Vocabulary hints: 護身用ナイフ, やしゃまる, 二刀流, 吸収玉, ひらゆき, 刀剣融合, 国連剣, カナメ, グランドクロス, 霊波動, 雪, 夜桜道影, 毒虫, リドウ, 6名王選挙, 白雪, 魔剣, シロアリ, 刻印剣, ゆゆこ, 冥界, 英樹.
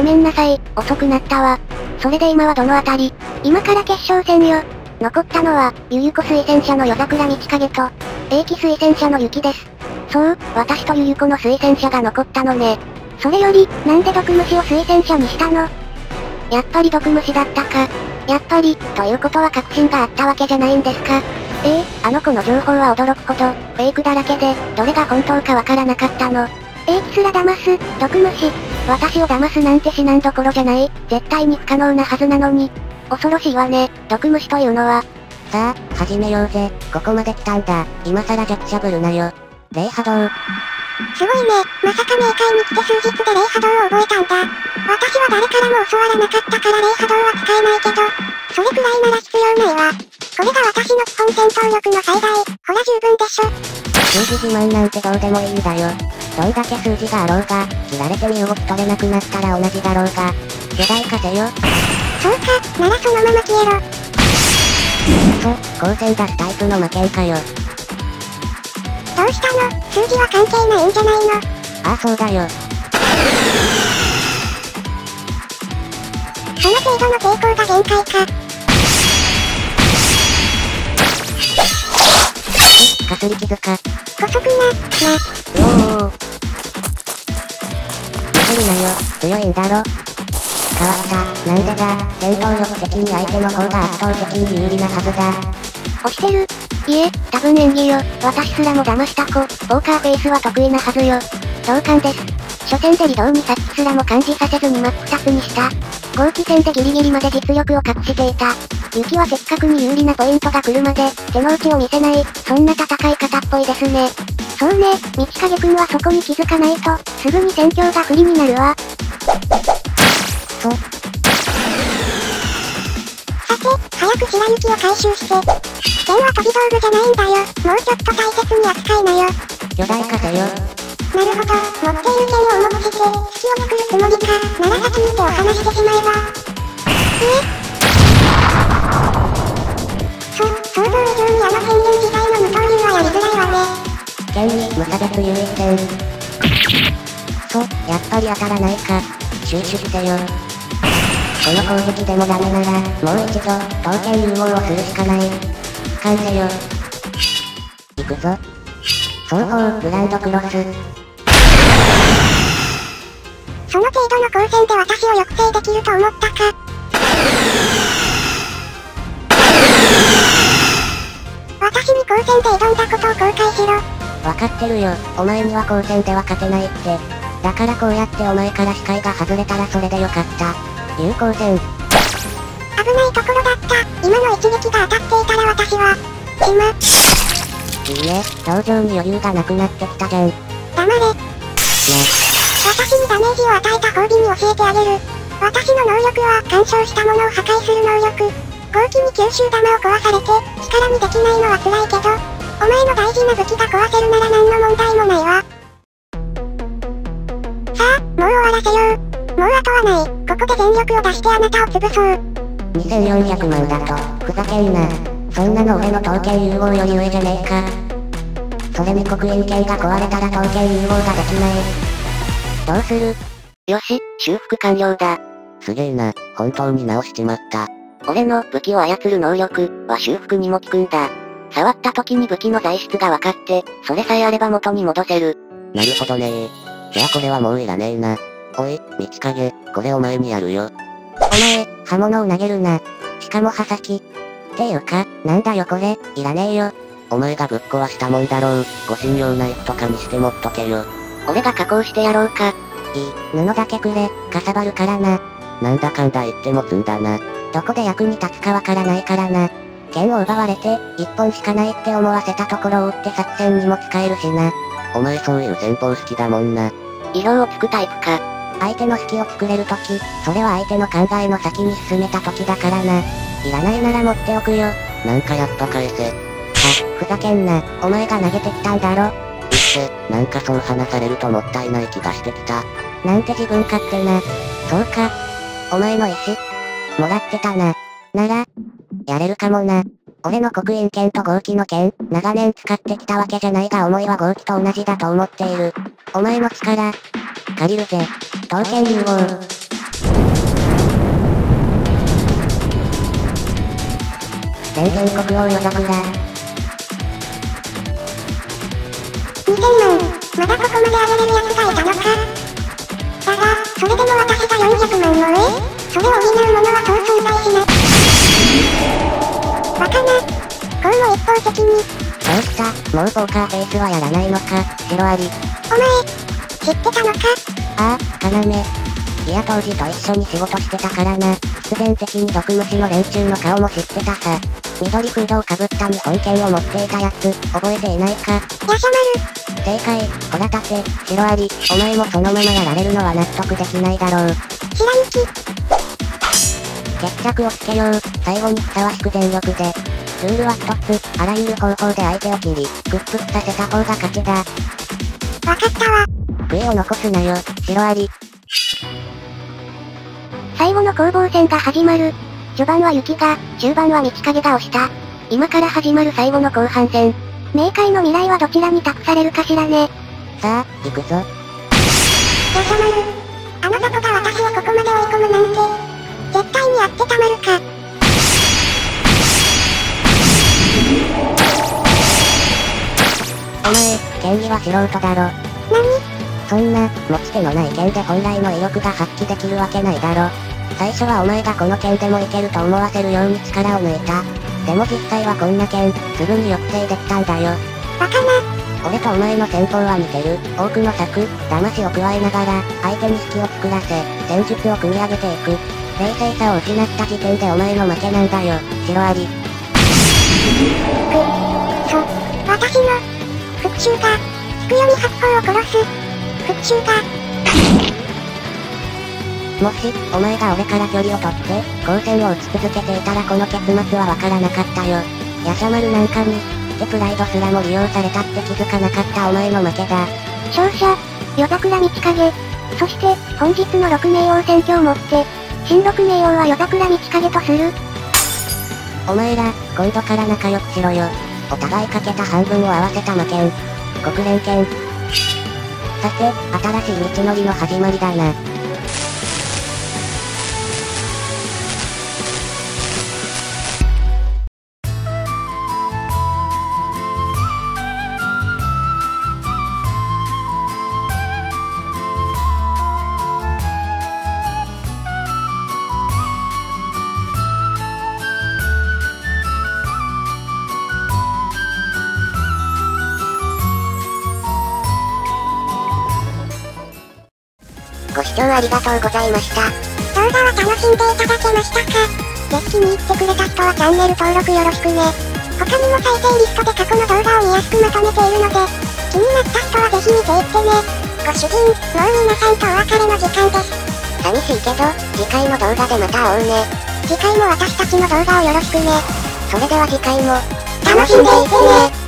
ごめんなさい、遅くなったわ。それで今はどのあたり？今から決勝戦よ。残ったのは、ゆゆこ推薦者の夜桜道影と、英樹推薦者の雪です。そう、私とゆゆこの推薦者が残ったのね。それより、なんで毒虫を推薦者にしたの？やっぱり毒虫だったか。やっぱり、ということは確信があったわけじゃないんですか。あの子の情報は驚くほど、フェイクだらけで、どれが本当かわからなかったの。英樹すら騙す、毒虫。私を騙すなんて至難どころじゃない、絶対に不可能なはずなのに。恐ろしいわね、毒虫というのは。さあ、始めようぜ。ここまで来たんだ。今さら弱者ぶるなよ。霊波動。すごいね、まさか冥界に来て数日で霊波動を覚えたんだ。私は誰からも教わらなかったから霊波動は使えないけど、それくらいなら必要ないわ。これが私の基本戦闘力の最大。ほら十分でしょ。数字自慢なんてどうでもいいんだよ。どんだけ数字があろうが、切られて身動き取れなくなったら同じだろうが、世代化せよ。そうか、ならそのまま消えろ。光線出すタイプの魔剣かよ。どうしたの？数字は関係ないんじゃないの？ああそうだよ。その程度の抵抗が限界か。かすり傷か。姑息な、おお。焦るなよ、強いんだろ。変わった、なんでだ、戦闘力的に相手の方が圧倒的に有利なはずだ。押してる？いえ、多分演技よ。私すらも騙した子、ポーカーフェイスは得意なはずよ。同感です。初戦でリドウに殺気すらも感じさせずに真っ二つにした。後期戦でギリギリまで実力を隠していた。雪はせっかくに有利なポイントが来るまで、手の内を見せない、そんな戦い方っぽいですね。そうね、道影くんはそこに気づかないと、すぐに戦況が不利になるわ。さて、早く白雪を回収して。剣は飛び道具じゃないんだよ。もうちょっと大切に扱いなよ。巨大化せよ。なるほど、持っている剣を重くして、隙を作るつもりか。なら先に手を離してしまえば。想像以上にあの変幻自在の二刀流はやりづらいわね。剣に無差別優位点。やっぱり当たらないか。収集してよ。この攻撃でもダメなら、もう一度、刀剣融合をするしかない。完成よ。行くぞ。双方、グランドクロス。その程度の光線で私を抑制できると思ったか。私に光線で挑んだことを後悔しろ。わかってるよ、お前には光線では勝てないって。だからこうやってお前から視界が外れたらそれでよかった。有効線。危ないところだった。今の一撃が当たっていたら私は。いいね、表情に余裕がなくなってきたじゃん。黙れ。ね。私にダメージを与えた褒美に教えてあげる。私の能力は、干渉したものを破壊する能力。豪気に吸収玉を壊されて、力にできないのは辛いけど、お前の大事な武器が壊せるなら何の問題もないわ。さあ、もう終わらせよう。もう後はない。ここで全力を出してあなたを潰そう。2400万だと、ふざけんな。そんなの俺の刀剣融合より上じゃねえか。それに刻印剣が壊れたら刀剣融合ができない。どうする？よし、修復完了だ。すげえな、本当に直しちまった。俺の武器を操る能力は修復にも効くんだ。触った時に武器の材質が分かって、それさえあれば元に戻せる。なるほどねー。じゃあこれはもういらねえな。おい、道影、これお前にやるよ。お前、刃物を投げるな。しかも刃先。っていうか、なんだよこれ、いらねえよ。お前がぶっ壊したもんだろう。護身用ナイフとかにして持っとけよ。俺が加工してやろうか。いい、布だけくれ、かさばるからな。なんだかんだ言って持つんだな。どこで役に立つかわからないからな。剣を奪われて、一本しかないって思わせたところを追って作戦にも使えるしな。お前そういう戦法好きだもんな。色をつくタイプか。相手の隙を作れるとき、それは相手の考えの先に進めたときだからな。いらないなら持っておくよ。なんかやっぱ返せ。ふざけんな、お前が投げてきたんだろ。うっせ、なんかそう話されるともったいない気がしてきた。なんて自分勝手な。そうか。お前の石、もらってたな。なら、やれるかもな。俺の刻印剣と豪気の剣、長年使ってきたわけじゃないが思いは豪気と同じだと思っている。お前の力、借りるぜ。刀剣融合。冷蔵庫不要予測だ。2000万、まだここまで上げれるやつがいたのか。だが、それでも私が40万も上。それを補うものはそう存在しない。バカな。こうも一方的に。そうくさ、もうポーカーフェイスはやらないのか、シロアリ。お前、知ってたのか。ああ、カナメ。いや当時と一緒に仕事してたからな。必然的に毒虫の連中の顔も知ってたさ。緑フードをかぶった日本犬を持っていたやつ、覚えていないか。やしゃまる。正解、ほらたて、シロアリ。お前もそのままやられるのは納得できないだろう。ひらゆき。決着をつけよう。最後にふさわしく全力で。ルールは一つ、あらゆる方法で相手を切り、屈服させた方が勝ちだ。わかったわ。悔いを残すなよ、シロアリ。最後の攻防戦が始まる。序盤は雪が、終盤は道影が押した。今から始まる最後の後半戦。冥界の未来はどちらに託されるかしらね。さあ、行くぞ。やしゃまる。あの雑魚が私をここまで追い込むなんて、絶対にやってたまるか。お前、権利は素人だろ。何？そんな、持ち手のない剣で本来の威力が発揮できるわけないだろ。最初はお前がこの剣でもいけると思わせるように力を抜いた。でも実際はこんな剣、すぐに抑制できたんだよ。バカな。俺とお前の戦法は似てる。多くの策、騙しを加えながら、相手に引きを作らせ、戦術を組み上げていく。冷静さを失った時点でお前の負けなんだよ、シロアリ。私の、復讐か。菊より発砲を殺す。復讐か。もし、お前が俺から距離を取って、光線を打ち続けていたらこの結末はわからなかったよ。ヤシャマルなんかに、プライドすらも利用されたって気づかなかったお前の負けだ。勝者、夜桜道影。そして、本日の6名王選挙をもって、新6名王は夜桜道影とする。お前ら、今度から仲良くしろよ。お互いかけた半分を合わせた魔剣。国連剣。さて、新しい道のりの始まりだな。ご視聴ありがとうございました。動画は楽しんでいただけましたか？ぜひ気に入ってくれた人はチャンネル登録よろしくね。他にも再生リストで過去の動画を見やすくまとめているので、気になった人はぜひ見ていってね。ご主人、もう皆さんとお別れの時間です。寂しいけど、次回の動画でまた会おうね。次回も私たちの動画をよろしくね。それでは次回も、楽しんでいってね。